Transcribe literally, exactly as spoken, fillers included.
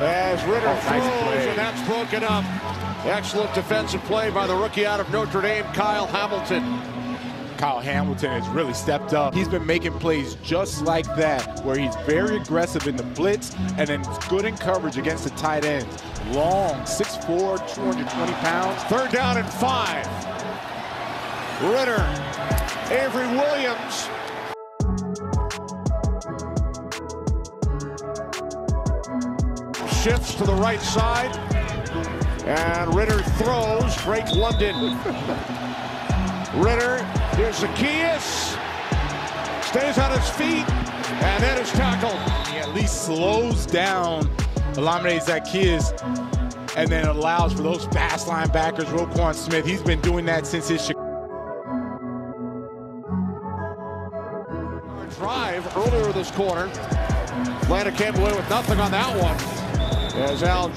as Ridder oh, throws, nice and that's broken up. Excellent defensive play by the rookie out of Notre Dame, Kyle Hamilton. Kyle Hamilton has really stepped up. He's been making plays just like that, where he's very aggressive in the blitz and then good in coverage against the tight ends. Long, six foot four, two hundred twenty pounds. Third down and five. Ridder, Avery Williams. Shifts to the right side, and Ridder throws. Drake London. Ridder, here's Zacchaeus, stays on his feet, and then is tackled. He at least slows down, eliminates Zacchaeus, and then allows for those fast linebackers. Roquan Smith, he's been doing that since his drive earlier this quarter. Atlanta came away with nothing on that one. As Al